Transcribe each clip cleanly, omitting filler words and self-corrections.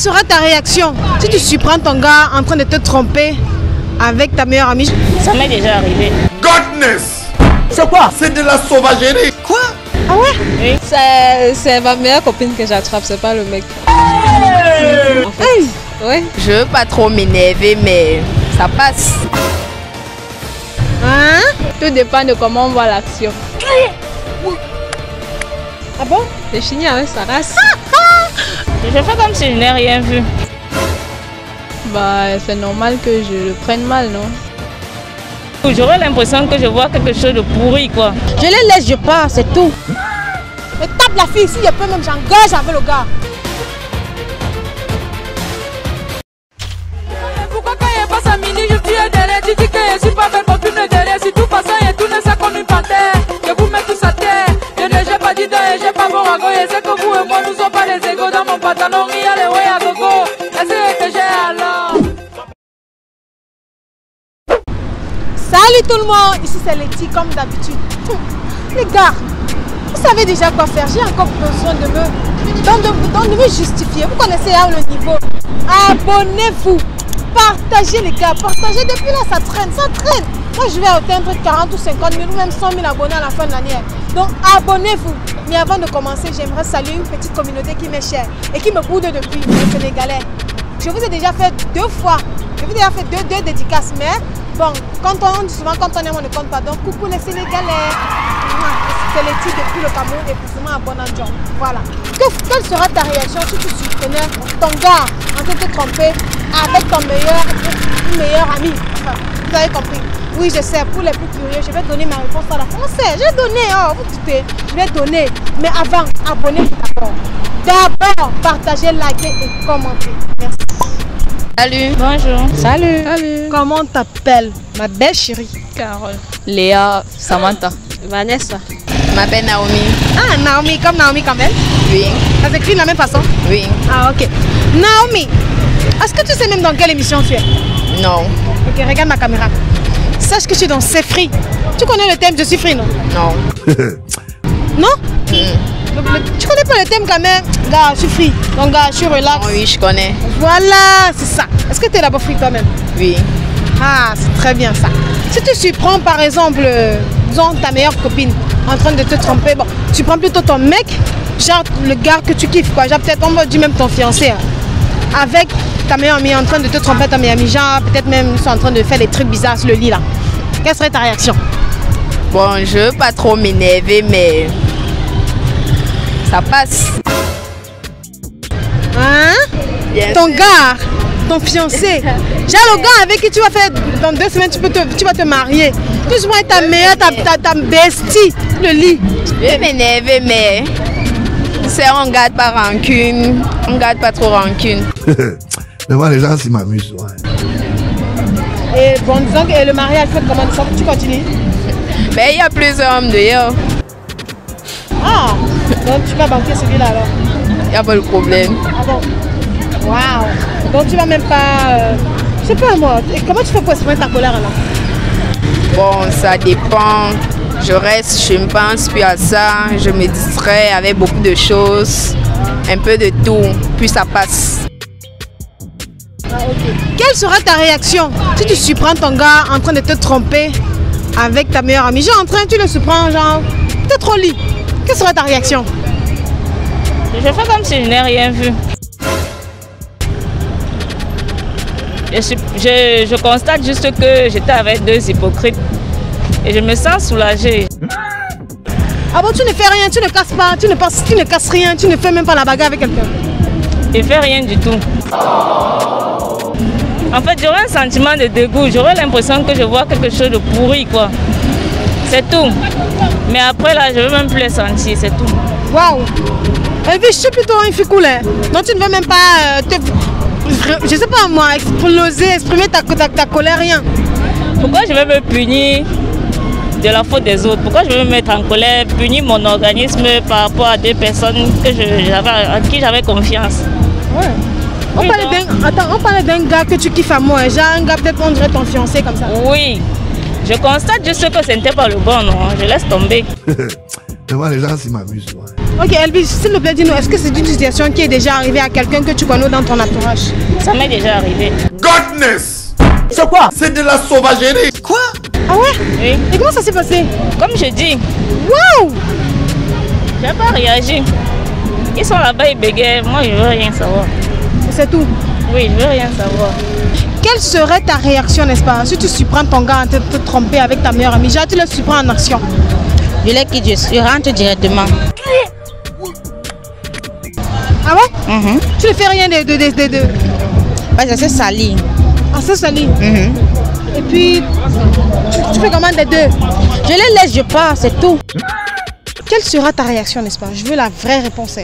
Quelle sera ta réaction si tu surprends ton gars en train de te tromper avec ta meilleure amie? Ça m'est déjà arrivé. Godness! C'est quoi? C'est de la sauvagerie. Quoi? Ah ouais? Oui. C'est ma meilleure copine que j'attrape, c'est pas le mec. Hey! En fait, hey! Ouais. Je veux pas trop m'énerver, mais ça passe. Hein? Tout dépend de comment on voit l'action. Ah bon? C'est fini avec sa race. Je fais comme si je n'ai rien vu. Bah, c'est normal que je le prenne mal, non? J'aurais l'impression que je vois quelque chose de pourri, quoi. Je les laisse, je pars, c'est tout. Je tape la fille, si je peux même, j'engage avec le gars. Pourquoi quand il passe à minuit, je suis derrière, tu dis que je suis pas belle pour tourner derrière, si tout passe, il tourne ça comme une panthère. Je vous mets tous à terre, je ne j'ai pas dit d'un et j'ai pas mon ragot, et c'est que vous et moi, nous sommes pas les égaux dans mon pantalon, il y a les ouais à gogo. Salut tout le monde, ici c'est Laetitia comme d'habitude. Les gars, vous savez déjà quoi faire, j'ai encore besoin de me justifier. Vous connaissez là le niveau. Abonnez-vous, partagez les gars, partagez. Depuis là ça traîne, ça traîne. Moi je vais atteindre 40 ou 50 000 ou même 100 000 abonnés à la fin de l'année. Donc abonnez-vous. Mais avant de commencer, j'aimerais saluer une petite communauté qui m'est chère et qui me boude depuis, les Sénégalais. Je vous ai déjà fait deux fois, je vous ai déjà fait deux dédicaces, mais bon, quand on aime, on ne compte pas. Donc, coucou les Sénégalais, c'est les titres depuis le Cameroun et plus à Bonanjon. Voilà. Quelle sera ta réaction si tu soutenais ton gars en train de te tromper avec ton meilleur ami? Enfin, vous avez compris. Oui, je sais, pour les plus curieux, je vais donner ma réponse à la française. J'ai donné, oh, vous doutez, je vais donner. Mais avant, abonnez-vous d'abord. D'abord, partagez, likez et commentez. Merci. Salut. Bonjour. Salut. Salut. Comment t'appelles? Ma belle chérie. Carole. Léa. Samantha. Vanessa. Ma belle Naomi. Ah, Naomi, comme Naomi Campbell? Oui. Ça s'écrit de la même façon? Oui. Ah, ok. Naomi, est-ce que tu sais même dans quelle émission tu es? Non. Ok, regarde ma caméra. Sache que je suis dans C'free. Tu connais le thème de C'free, non? Non. Non? Tu connais pas le thème quand même? Gars, je suis free. Donc, gars, je suis relax. Oh, oui, je connais. Voilà, c'est ça. Est-ce que tu es d'abord free toi-même? Oui. Ah, c'est très bien ça. Si tu surprends par exemple, disons, ta meilleure copine en train de te tromper, bon, tu prends plutôt ton mec, genre le gars que tu kiffes, quoi. Genre peut-être, on va dire même ton fiancé. Hein, avec ta meilleure amie en train de te tromper, ta meilleure amie, genre peut-être même ils sont en train de faire des trucs bizarres sur le lit là. Quelle serait ta réaction? Bon, je veux pas trop m'énerver, mais ça passe. Hein? Yes. Ton gars, ton fiancé, genre le gars avec qui tu vas faire dans 2 semaines, tu vas te marier. Tu vas être ta meilleure, ta bestie, le lit. Je vais m'énerver, mais on ne garde pas rancune. On ne garde pas trop rancune. Mais moi, les gens, ils m'amusent. Ouais. Et bon, disons que le mariage, fait comment tu continues? Ben, il y a plusieurs hommes dehors. Ah, donc tu vas banquer celui-là alors? Il n'y a pas de problème. Ah bon? Waouh! Donc tu vas même pas... je sais pas moi, comment tu fais pour exprimer ta colère alors? Bon, ça dépend. Je reste, je ne pense plus à ça. Je me distrais avec beaucoup de choses. Un peu de tout, puis ça passe. Ah, ok. Quelle sera ta réaction si tu surprends ton gars en train de te tromper avec ta meilleure amie? Genre en train, tu le surprends, genre... T'es trop libre. Quelle sera ta réaction? Je fais comme si je n'ai rien vu. Je constate juste que j'étais avec 2 hypocrites et je me sens soulagée. Ah bon, tu ne fais rien, tu ne casses pas, tu ne casses rien, tu ne fais même pas la bagarre avec quelqu'un? Je ne fais rien du tout. En fait, j'aurais un sentiment de dégoût, j'aurais l'impression que je vois quelque chose de pourri, quoi. C'est tout. Mais après là, je ne veux même plus les sentir, c'est tout. Waouh! Et puis je suis plutôt un cool, hein. Donc tu ne veux même pas je sais pas moi, exploser, exprimer ta colère, rien. Pourquoi je vais me punir de la faute des autres? Pourquoi je vais me mettre en colère, punir mon organisme par rapport à 2 personnes en qui j'avais confiance? Ouais. On parlait d'un gars que tu kiffes à moi, hein. Genre un gars peut-être qu'on dirait ton fiancé comme ça. Oui. Je constate juste que ce n'était pas le bon, non. Je laisse tomber. Mais moi, les gens, ils m'amusent. Ouais. Ok Elvis, s'il te plaît, dis-nous, est-ce que c'est une situation qui est déjà arrivée à quelqu'un que tu connais dans ton entourage? Ça m'est déjà arrivé. Godness! C'est quoi? C'est de la sauvagerie. Quoi? Ah ouais? Oui. Et comment ça s'est passé? Comme je dis. Waouh! J'ai pas réagi. Ils sont là-bas, ils bégayent. Moi, je veux rien savoir. C'est tout? Oui, je veux rien savoir. Quelle serait ta réaction, n'est-ce pas? Si tu surprends ton gars à te tromper avec ta meilleure amie, déjà tu le surprends en action. Je l'ai quitté, je rentre directement. Ah ouais? Mm-hmm. Tu ne fais rien de... Ouais, ça c'est sali. Ah, c'est sali? Mm-hmm. Et puis, tu fais comment des deux? Je les laisse, je pars, c'est tout. Quelle sera ta réaction, n'est-ce pas? Je veux la vraie réponse.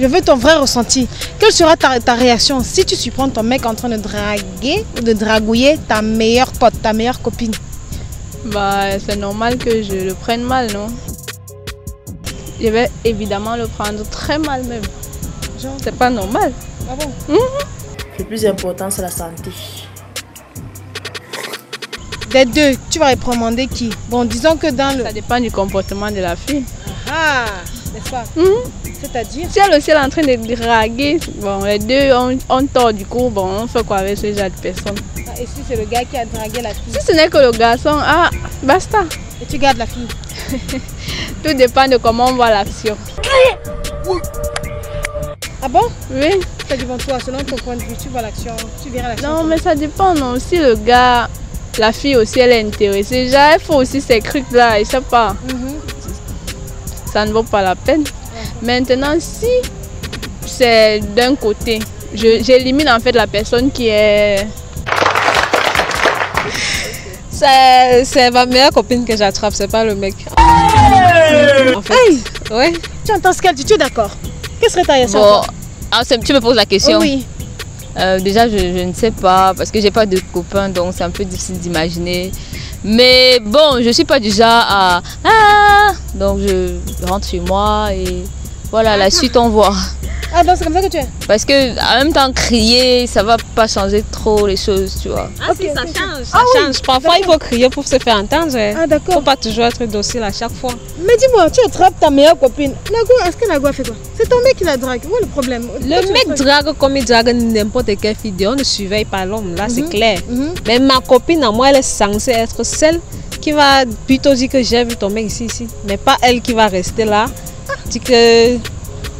Je veux ton vrai ressenti. Quelle sera ta réaction si tu surprends ton mec en train de draguer ou de dragouiller ta meilleure pote, ta meilleure copine? Bah, c'est normal que je le prenne mal, non? Je vais évidemment le prendre très mal même. Genre, c'est pas normal. Ah bon? Le plus important, c'est la santé. Des deux, tu vas recommander qui? Bon, disons que dans le... Ça dépend du comportement de la fille. Ah, n'est-ce pas? C'est-à-dire? Si elle aussi est en train de draguer, bon, les deux ont tort du coup, bon, on fait quoi avec ce genre de personne? Ah, et si c'est le gars qui a dragué la fille? Si ce n'est que le garçon, ah, basta. Et tu gardes la fille? Tout dépend de comment on voit l'action. Ah bon? Oui. Ça dépend de toi, selon ton point de vue, tu vois l'action, tu verras l'action. Non, mais ça dépend, non. Si le gars, la fille aussi, elle est intéressée, déjà, il faut aussi ces trucs-là, je sais pas. Ça ne vaut pas la peine. Maintenant, si c'est d'un côté, j'élimine en fait la personne qui est... C'est ma meilleure copine que j'attrape, c'est pas le mec. Hey, en fait, hey. Ouais. Tu entends ce qu'elle dit, tu es d'accord? Quelle serait ta réaction? Bon, ah, tu me poses la question? Oui. Déjà, je ne sais pas, parce que j'ai pas de copain, donc c'est un peu difficile d'imaginer. Mais bon, je suis pas du genre à... Ah, donc je rentre chez moi et... Voilà, la suite on voit. Ah donc c'est comme ça que tu es? Parce que en même temps crier, ça va pas changer trop les choses, tu vois. Ah okay, si, ça change, ça change. Oui, parfois il faut crier pour se faire entendre. Ah d'accord. Faut pas toujours être docile à chaque fois. Mais dis-moi, tu attrapes ta meilleure copine. Nago, est-ce que Nago a fait quoi? C'est ton mec qui la drague. Où est le problème? Pourquoi le mec drague comme il drague n'importe quelle fille. On ne surveille pas l'homme, là c'est clair. Mais ma copine à moi, elle est censée être celle qui va plutôt dire que j'ai vu ton mec ici. Mais pas elle qui va rester là. Que...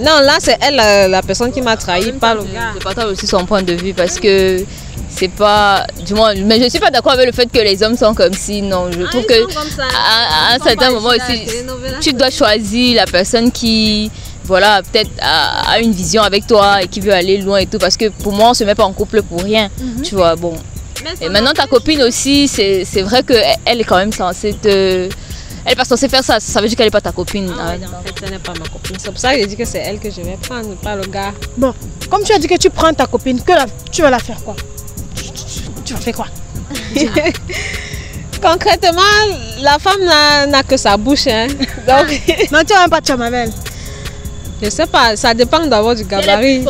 Non, là c'est elle la personne qui m'a trahi, pas le gars. Je partage aussi son point de vue parce que c'est pas... Du moins, mais je suis pas d'accord avec le fait que les hommes sont comme si, non. Je trouve que à un certain moment aussi, tu dois choisir la personne qui, voilà, peut-être a une vision avec toi et qui veut aller loin et tout. Parce que pour moi, on se met pas en couple pour rien, tu vois, bon. Et maintenant ta copine aussi, c'est vrai qu'elle est quand même censée te... Elle n'est pas censée faire ça, ça veut dire qu'elle n'est pas ta copine. Ah ouais, en fait, elle n'est pas ma copine. C'est pour ça que je dis que c'est elle que je vais prendre, pas le gars. Bon, comme tu as dit que tu prends ta copine, que tu vas la faire quoi? Tu vas faire quoi? Concrètement, la femme n'a que sa bouche. Hein. Donc... Non, tu n'as même pas de chum avec elle. Je sais pas, ça dépend d'abord du gabarit.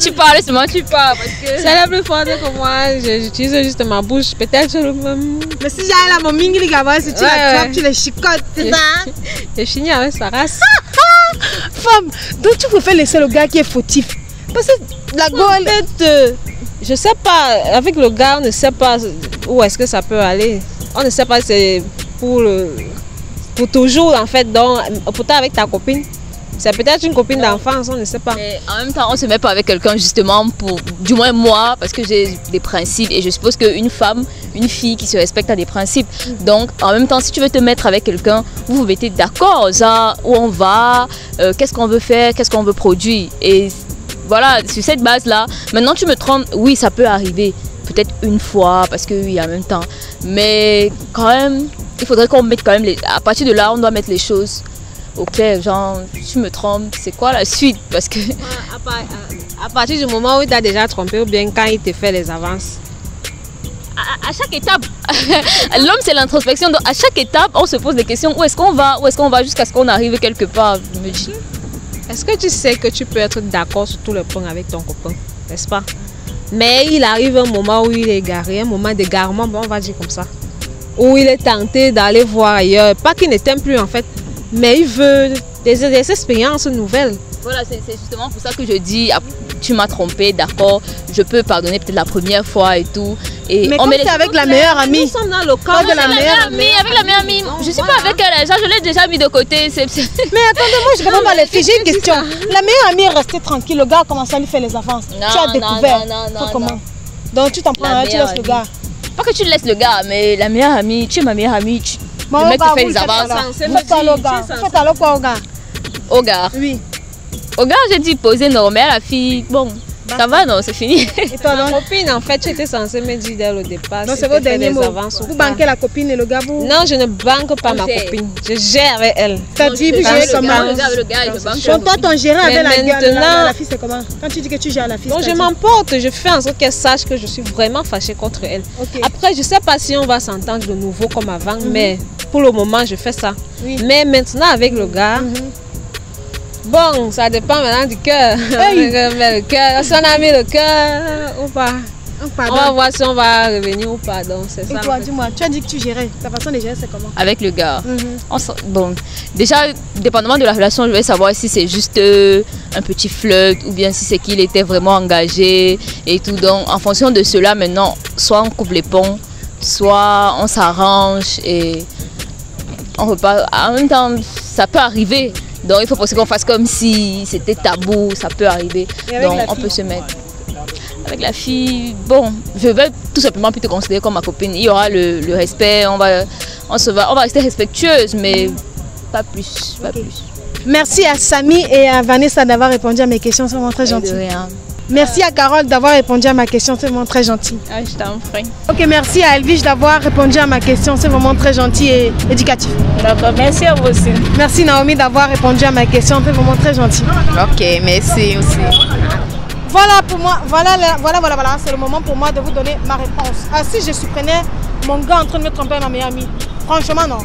Tu parles seulement, tu parles. C'est la plus forte que moi, j'utilise juste ma bouche, peut-être je le même. Mais si j'allais là, mon mingi les gabarits, si tu l'attrapes, tu les chicotes, c'est ça? J'ai fini avec sa race. Femme, donc tu préfères laisser le gars qui est fautif. Parce que la gueule. En fait, je sais pas, avec le gars, on ne sait pas où est-ce que ça peut aller. On ne sait pas si c'est pour toujours en fait, donc, pourtant avec ta copine. C'est peut-être une copine d'enfance, on ne sait pas. Mais en même temps, on ne se met pas avec quelqu'un justement pour... Du moins moi, parce que j'ai des principes et je suppose qu'une femme, une fille qui se respecte a des principes. Donc en même temps, si tu veux te mettre avec quelqu'un, vous vous mettez d'accord, genre où on va, qu'est-ce qu'on veut faire, qu'est-ce qu'on veut produire. Et voilà, sur cette base-là, maintenant tu me trompes, oui ça peut arriver, peut-être une fois, parce que oui en même temps. Mais quand même, il faudrait qu'on mette quand même, à partir de là, on doit mettre les choses. Ok, genre, tu me trompes, c'est quoi la suite? Parce que... À partir du moment où il t'a déjà trompé ou bien quand il te fait les avances? À chaque étape. L'homme, c'est l'introspection. Donc, à chaque étape, on se pose des questions. Où est-ce qu'on va? Où est-ce qu'on va jusqu'à ce qu'on arrive quelque part? Je me dis. Est-ce que tu sais que tu peux être d'accord sur tout le point avec ton copain? N'est-ce pas? Mais il arrive un moment où il est égaré, un moment d'égarement, on va dire comme ça. Où il est tenté d'aller voir ailleurs. Pas qu'il ne t'aime plus, en fait. Mais il veut des expériences nouvelles. Voilà, c'est justement pour ça que je dis, tu m'as trompé, d'accord, je peux pardonner peut-être la première fois et tout. Et mais on met avec la meilleure amie. Nous sommes dans le corps de la meilleure amie. Avec la meilleure amie, je ne suis pas avec elle, je l'ai déjà mis de côté. Mais attendez, moi je ne comprends pas les filles, j'ai une question. La meilleure amie est restée tranquille, le gars a commencé à lui faire les avances. Tu as découvert. Comment? Donc tu t'en prends, tu laisses le gars. Pas que tu laisses le gars, mais la meilleure amie, tu es ma meilleure amie, le mec te fait les avances. Faites alors quoi au gars? Au gars? Oui. Au gars, j'ai dit poser normal, la fille, bon. Ça va, non, c'est fini. Et toi, ma copine, en fait, tu étais censée me dire dès le départ. Non, c'est votre dernier mot. Vous banquez la copine et le gars, vous? Non, je ne banque pas ma copine. Je gère avec elle. T'as dit, puis j'ai son mari. Toi, ton gérant avec la gueule, la fille, c'est comment? Quand tu dis que tu gères la fille, donc, je m'emporte. Je fais en sorte qu'elle sache que je suis vraiment fâchée contre elle. Après, je ne sais pas si on va s'entendre de nouveau comme avant, mais pour le moment, je fais ça. Mais maintenant, avec le gars... Bon, ça dépend maintenant du cœur. Hey. Si on a mis le cœur ou pas. On va voir si on va revenir ou pas. Donc, c'est ça. Et toi, dis-moi, tu as dit que tu gérais. Ta façon de gérer, c'est comment? Avec le gars. Bon, déjà, dépendamment de la relation, je vais savoir si c'est juste un petit flirt ou bien si c'est qu'il était vraiment engagé et tout. Donc, en fonction de cela, maintenant, soit on coupe les ponts, soit on s'arrange et on repart. En même temps, ça peut arriver. Donc il faut penser qu'on fasse comme si c'était tabou, ça peut arriver. Donc on peut se mettre avec la fille. Bon, je vais tout simplement plus te considérer comme ma copine. Il y aura le respect, on va rester respectueuse, mais pas plus, pas plus. Merci à Samy et à Vanessa d'avoir répondu à mes questions, c'est vraiment très gentil. De rien. Merci à Carole d'avoir répondu à ma question, c'est vraiment très gentil. Ah, je t'en prie. Ok, merci à Elvige d'avoir répondu à ma question, c'est vraiment très gentil et éducatif. D'accord, merci à vous aussi. Merci Naomi d'avoir répondu à ma question, c'est vraiment très gentil. Ok, merci aussi. Voilà pour moi, voilà, c'est le moment pour moi de vous donner ma réponse. Ah, si je supprenais mon gars en train de me tromper dans Miami, franchement non.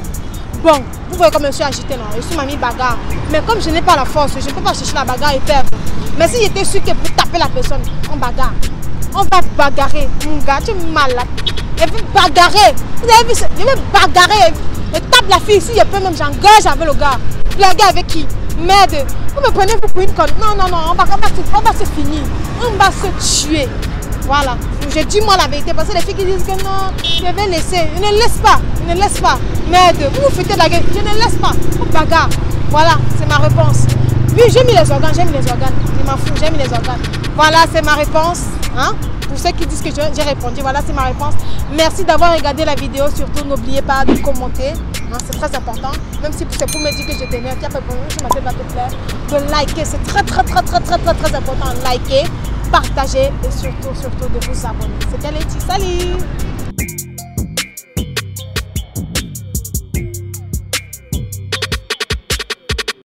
Bon, vous voyez comme je suis agitée là, je suis mamie bagarre. Mais comme je n'ai pas la force, je ne peux pas chercher la bagarre et perdre. Mais si j'étais sûre que pour taper la personne, on bagarre. On va bagarrer, mon gars, tu es malade. Et puis bagarrer, vous avez vu, je vais bagarrer. Je tape la fille, si je peux même, j'engage avec le gars. Blaguer avec qui? Merde, vous me prenez pour une conne. Non, non, non, on va se finir. On va se tuer. Voilà, je dis moi la vérité parce que les filles qui disent que non, je vais laisser. Je ne laisse pas, je ne laisse pas. Merde, vous vous faites la gueule, je ne laisse pas. On bagarre. Voilà, c'est ma réponse. Oui, j'ai mis les organes, j'ai mis les organes. Je m'en fous, j'ai mis les organes. Voilà, c'est ma réponse. Hein? Pour ceux qui disent que j'ai répondu, voilà, c'est ma réponse. Merci d'avoir regardé la vidéo. Surtout, n'oubliez pas de commenter. Hein, c'est très important. Même si c'est pour me dire que je t'aime, qu'il y a pas pour nous, je m'appelle pas te plaire. De liker, c'est très important. Liker, partager et surtout de vous abonner. C'était Laetitia. Salut!